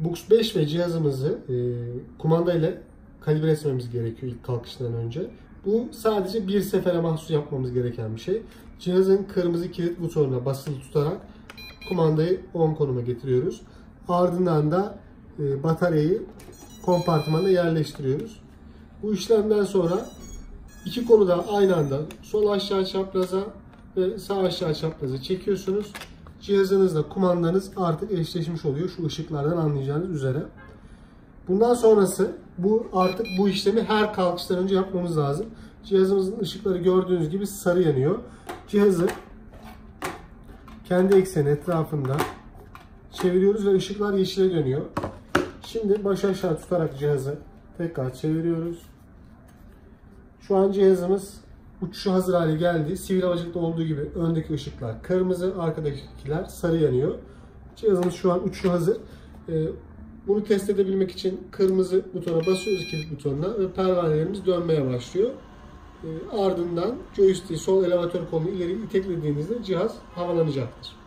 Bugs 5 ve cihazımızı kumandayla kalibre etmemiz gerekiyor ilk kalkıştan önce. Bu sadece bir sefere mahsus yapmamız gereken bir şey. Cihazın kırmızı kilit butonuna basılı tutarak kumandayı on konuma getiriyoruz. Ardından da bataryayı kompartımana yerleştiriyoruz. Bu işlemden sonra iki kolu da aynı anda sol aşağı çapraza ve sağ aşağı çapraza çekiyorsunuz. Cihazınızla kumandanız artık eşleşmiş oluyor. Şu ışıklardan anlayacağınız üzere. Bundan sonrası artık bu işlemi her kalkıştan önce yapmamız lazım. Cihazımızın ışıkları gördüğünüz gibi sarı yanıyor. Cihazı kendi ekseni etrafında çeviriyoruz ve ışıklar yeşile dönüyor. Şimdi baş aşağı tutarak cihazı tekrar çeviriyoruz. Şu an cihazımız uçuşa hazır hale geldi. Sivil havacılıkta olduğu gibi öndeki ışıklar kırmızı, arkadakiler sarı yanıyor. Cihazımız şu an uçuşa hazır. Bunu test edebilmek için kırmızı butona basıyoruz, kilit butonuna ve pervanelerimiz dönmeye başlıyor. Ardından joystick'i sol elevatör kolunu ileri iteklediğinizde cihaz havalanacaktır.